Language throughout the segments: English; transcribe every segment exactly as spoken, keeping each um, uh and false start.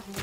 Shut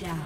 down.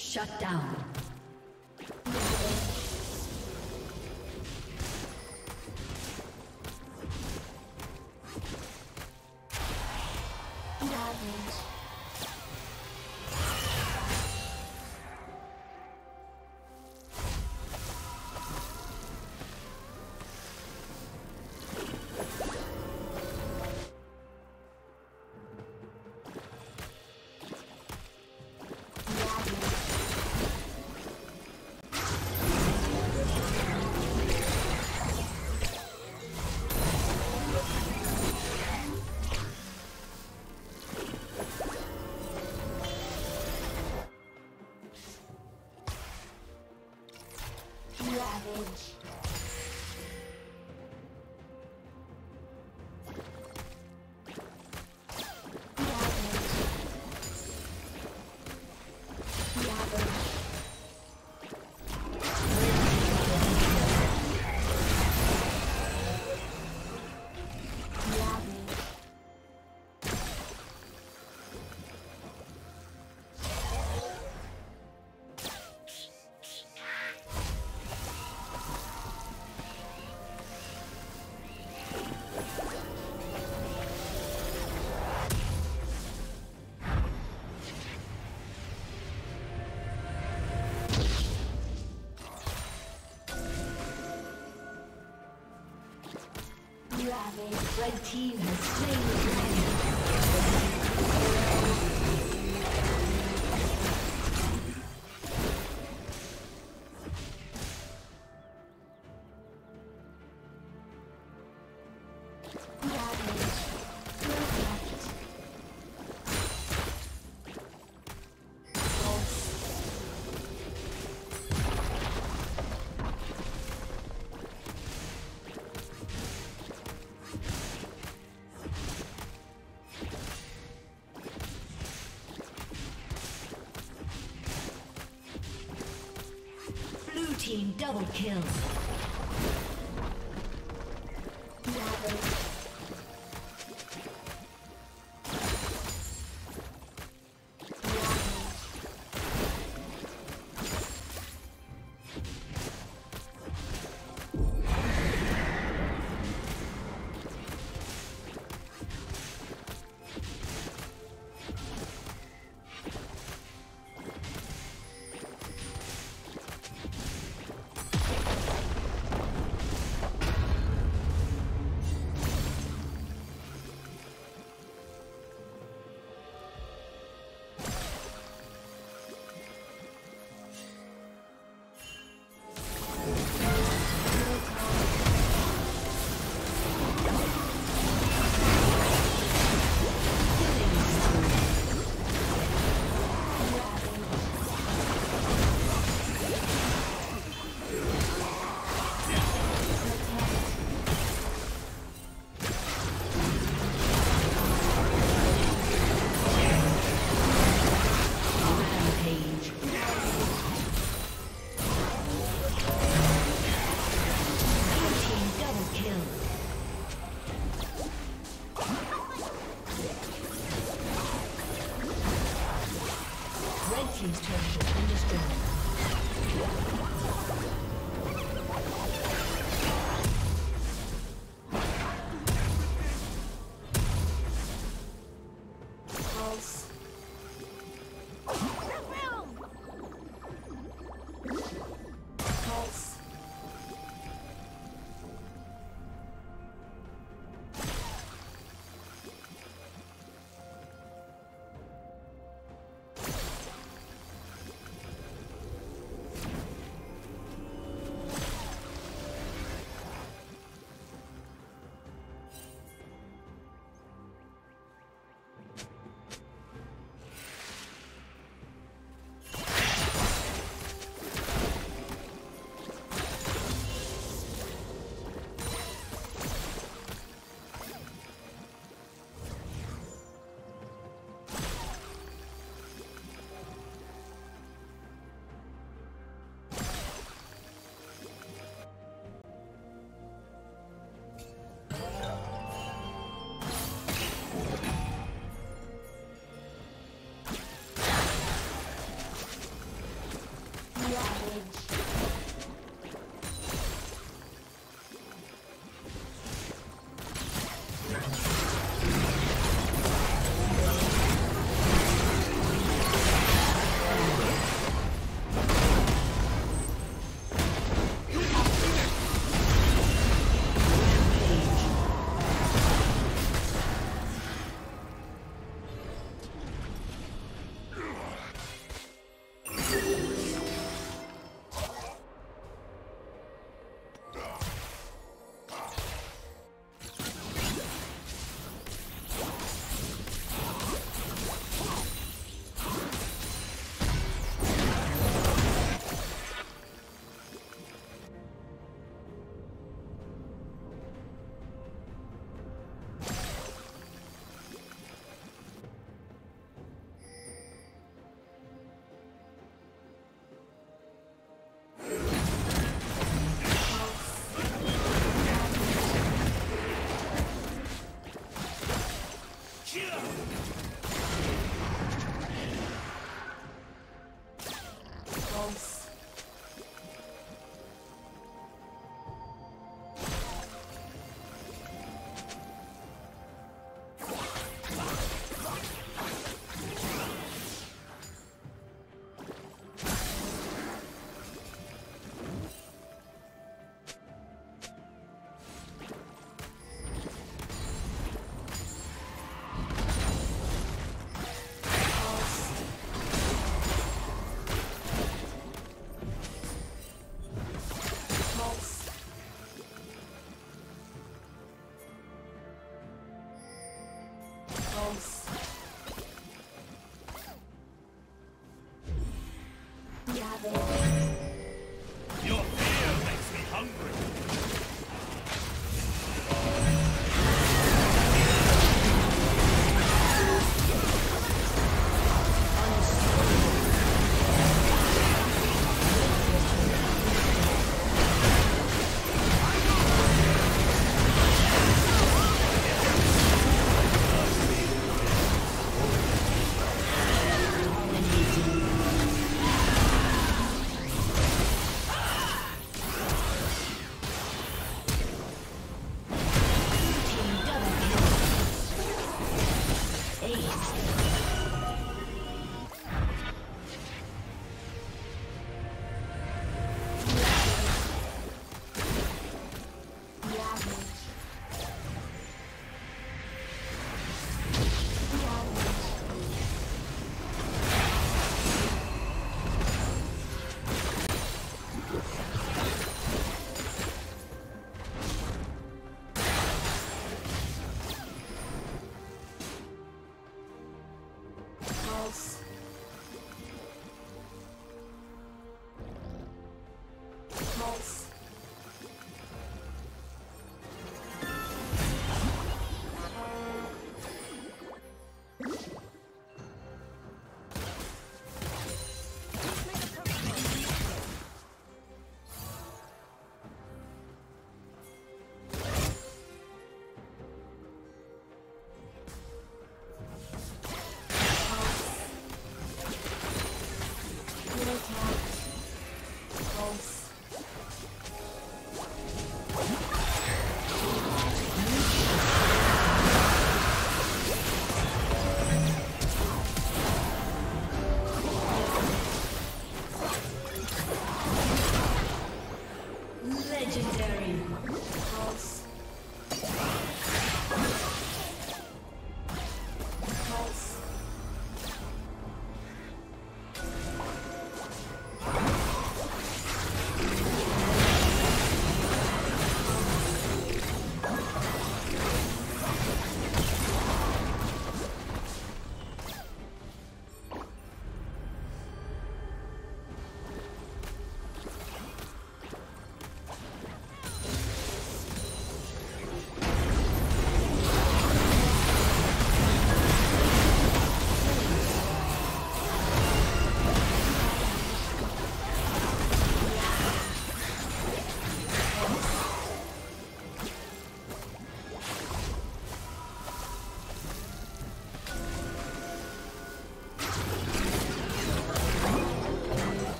Shut down. Red team has slain the dragon. Damage. Perfect. Team double kill. Ravage. Team's turret has been destroyed. Pulse. Pulse. else. Pulse.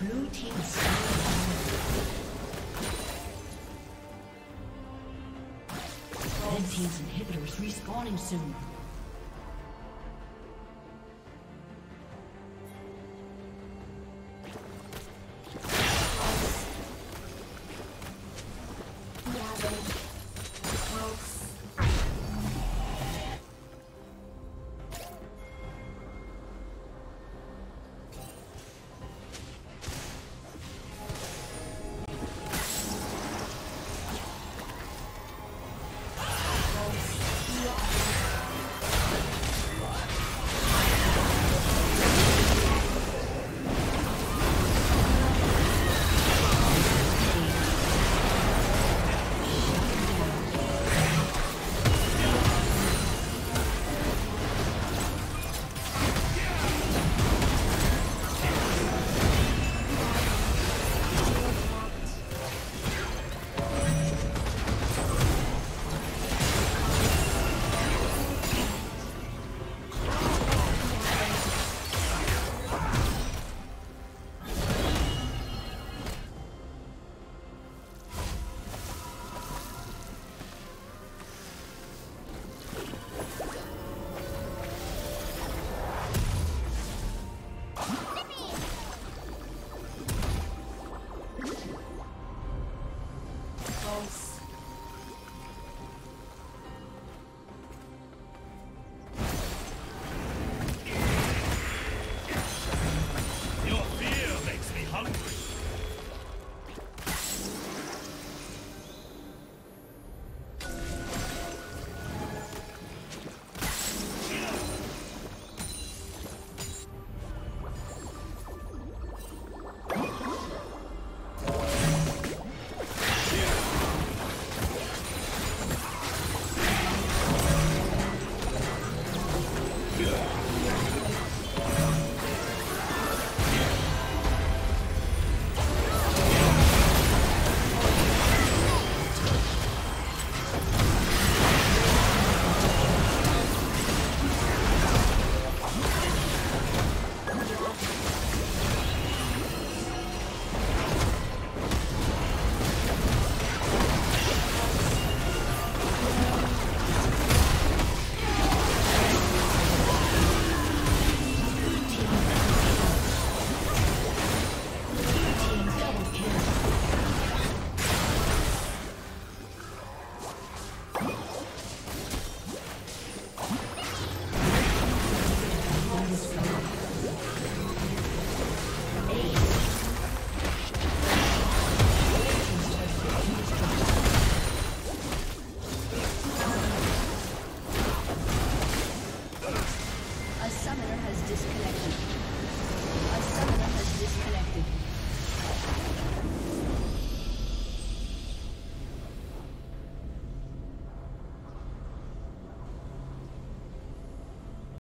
Blue team Red team's inhibitors respawning soon.